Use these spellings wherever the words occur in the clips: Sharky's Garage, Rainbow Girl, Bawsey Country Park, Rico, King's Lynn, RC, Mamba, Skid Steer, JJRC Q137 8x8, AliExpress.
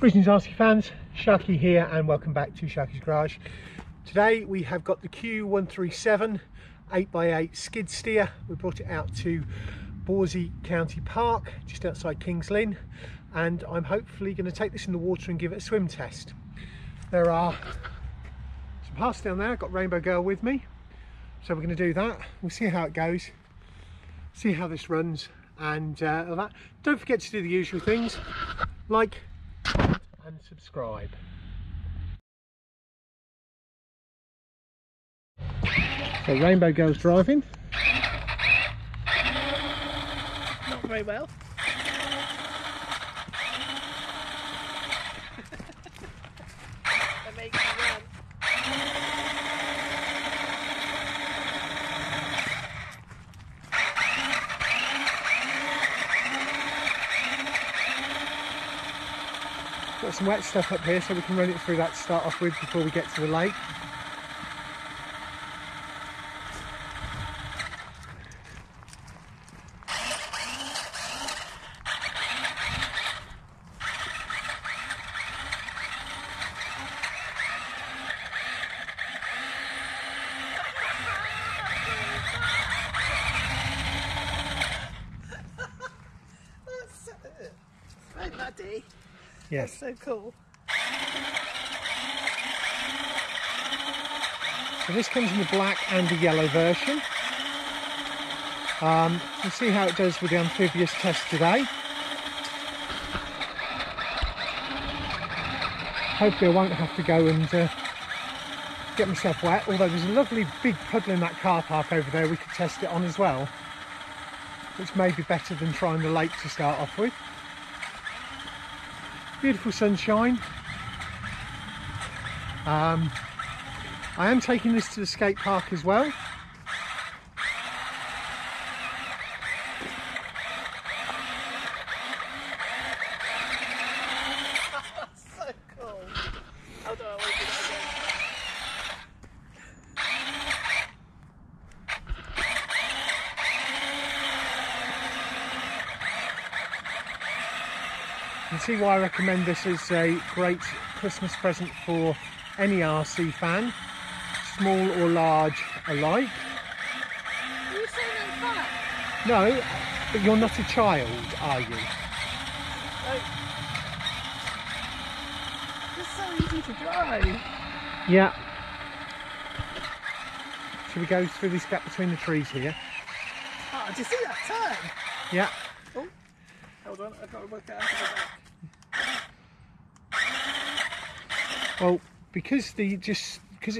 Greetings RC fans, Sharky here and welcome back to Sharky's Garage. Today we have got the Q137 8x8 skid steer. We brought it out to Bawsey County Park, just outside King's Lynn, and I'm hopefully going to take this in the water and give it a swim test. There are some paths down there, I've got Rainbow Girl with me, so we're going to do that. We'll see how it goes, see how this runs and all that. Don't forget to do the usual things, like, and subscribe. So Rainbow Girl's driving. Not very well. That makes me run. Got some wet stuff up here so we can run it through that to start off with before we get to the lake. That's so muddy. Yes. That's so cool. So this comes in the black and the yellow version. We'll see how it does with the amphibious test today. Hopefully I won't have to go and get myself wet, although there's a lovely big puddle in that car park over there we could test it on as well, which may be better than trying the lake to start off with. Beautiful sunshine. I am taking this to the skate park as well. That's so cool. How do I want to do that again? You can see why I recommend this as a great Christmas present for any RC fan, small or large alike. Are you saying it's fun? No, but you're not a child, are you? It's so easy to drive. Yeah. Shall we go through this gap between the trees here? Oh, did you see that turn? Yeah. Oh, hold on, I've got to work it out how to go back. Well, because it's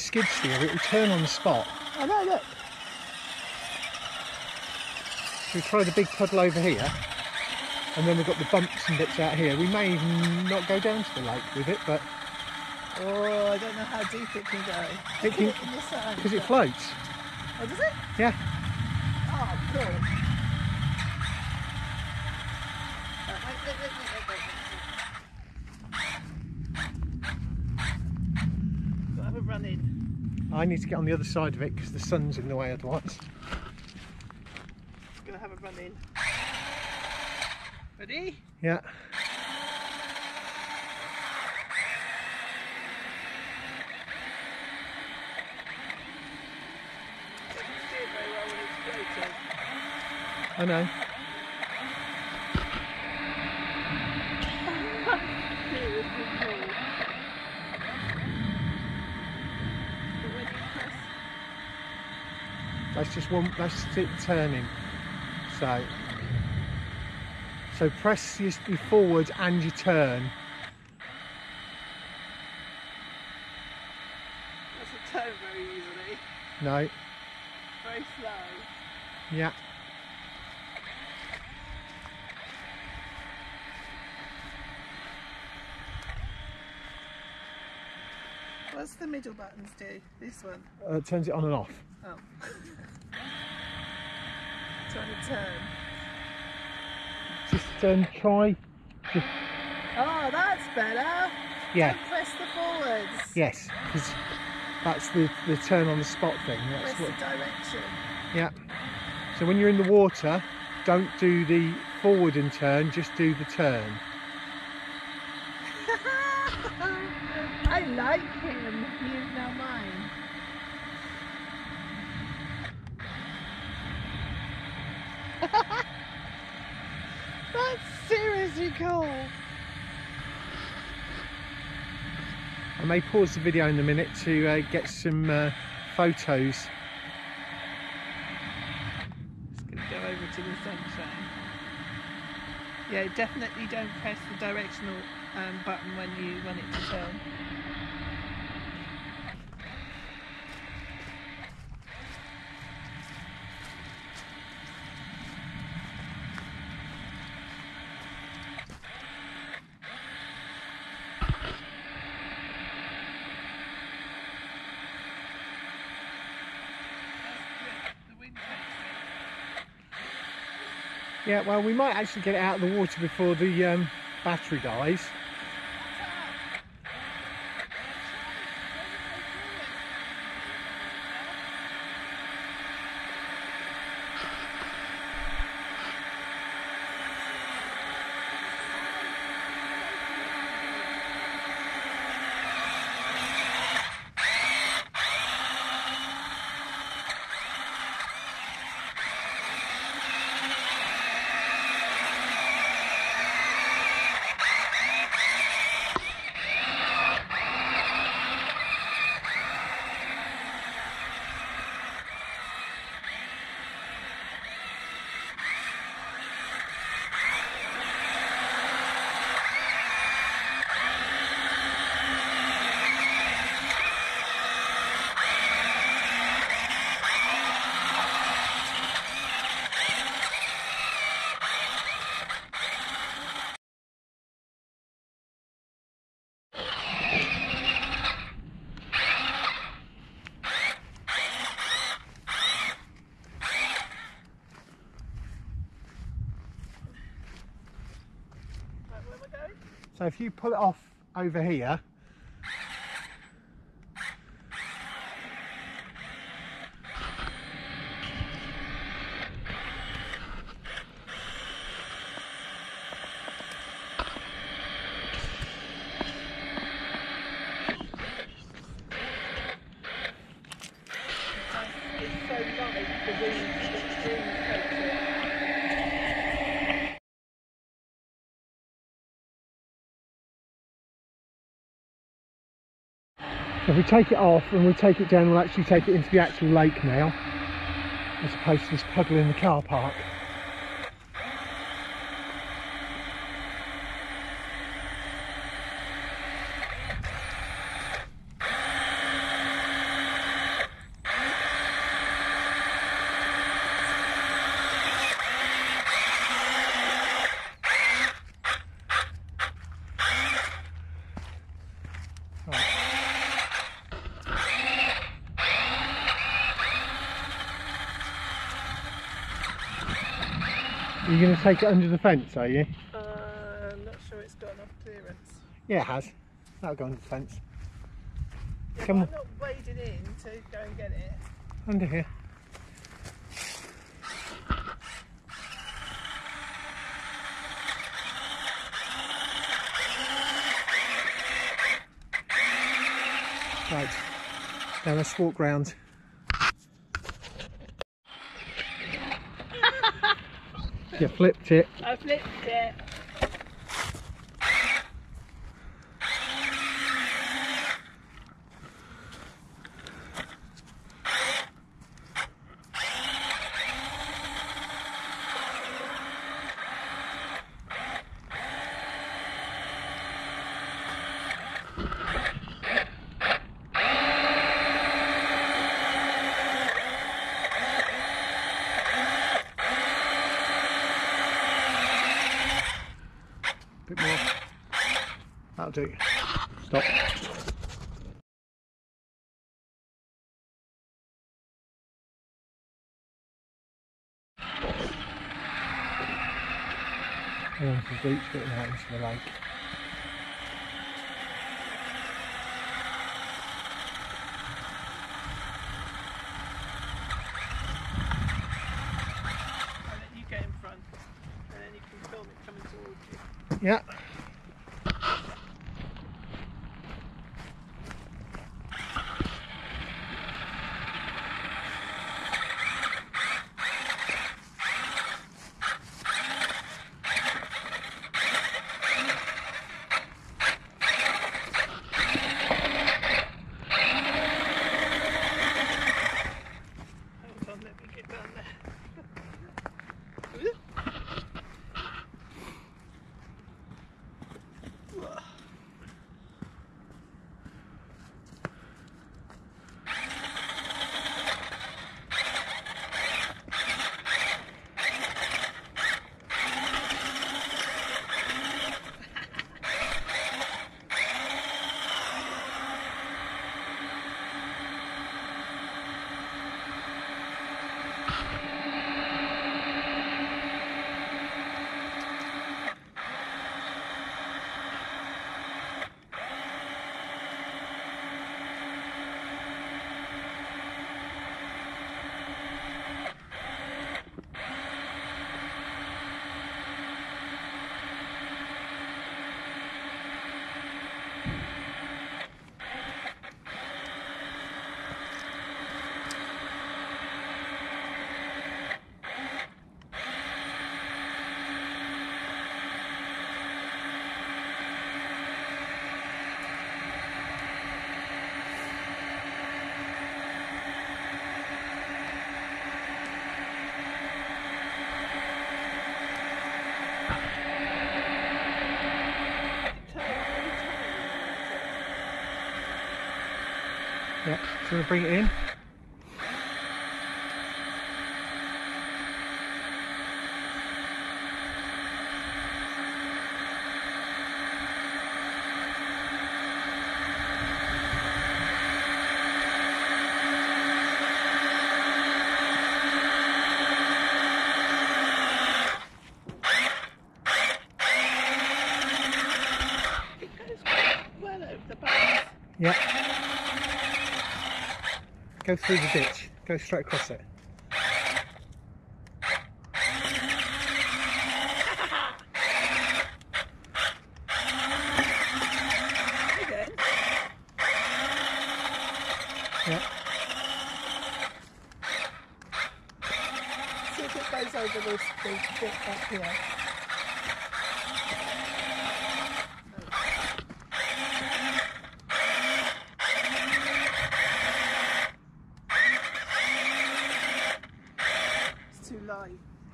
skid steer, it will turn on the spot. Oh no, look! Should we try the big puddle over here? And then we've got the bumps and bits out here. We may even not go down to the lake with it, but... Oh, I don't know how deep it can go. It can... Because it floats. Oh, does it? Yeah. Oh, cool. Wait. I need to get on the other side of it because the sun's in the way otherwise. Just gonna have a run in. Ready? Yeah. I don't see it very well when it's floating. I know. That's just one, that's it turning. So press your forward and you turn. Doesn't turn very easily. No. Very slow. Yeah. What's the middle buttons do? This one? It turns it on and off. Oh. Trying to turn. Just try. Just... Oh, that's better. Yeah. Don't press the forwards. Yes, because that's the turn on the spot thing. That's what... the direction. Yeah. So when you're in the water, don't do the forward and turn, just do the turn. like him. He is now mine. That's seriously cool. I may pause the video in a minute to get some photos. Just going to go over to the sunshine. Yeah, definitely don't press the directional button when you want it to turn. Yeah, well, we might actually get it out of the water before the battery dies. So if you pull it off over here, if we take it off and we take it down, we'll actually take it into the actual lake now, as opposed to this puddle in the car park. You're going to take it under the fence, are you? I'm not sure it's got enough clearance. Yeah, it has. That'll go under the fence. Yeah, come on. I'm not wading in to go and get it. Under here. Right. Now let's walk round. You flipped it. I flipped it. That'll do. Stop. Oh, there's a beach getting out into the lake. I'll let you get in front, and then you can film it coming towards you. Yeah. Can we bring it in? Yep. Go through the ditch. Go straight across it. Yep. See if it goes over this bit back here.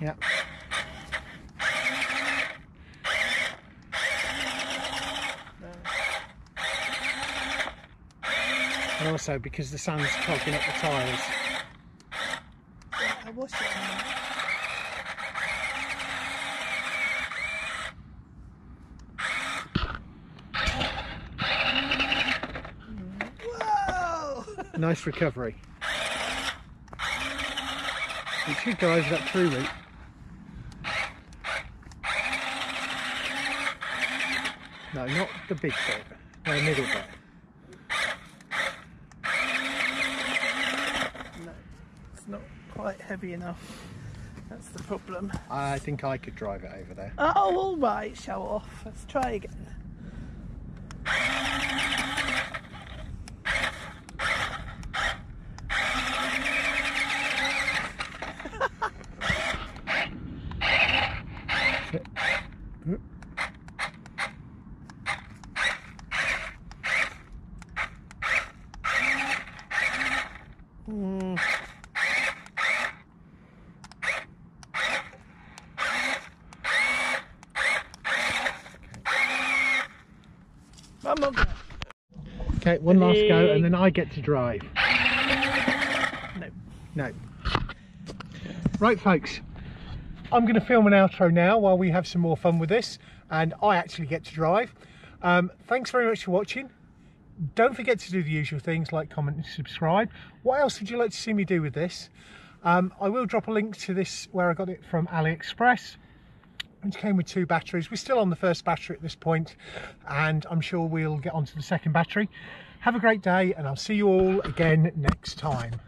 Yeah. And also because the sand's clogging up the tyres. Yeah, I washed it now. Whoa! Nice recovery. It should go over that tree route. No, not the big bit, no, the middle bit. No, it's not quite heavy enough. That's the problem. I think I could drive it over there. Oh, all right, show off. Let's try again. Okay, one last go and then I get to drive. No. No. Right folks, I'm going to film an outro now while we have some more fun with this and I actually get to drive. Thanks very much for watching. Don't forget to do the usual things like comment and subscribe. What else would you like to see me do with this? I will drop a link to this where I got it from AliExpress, which came with 2 batteries. We're still on the first battery at this point, and I'm sure we'll get onto the second battery. Have a great day, and I'll see you all again next time.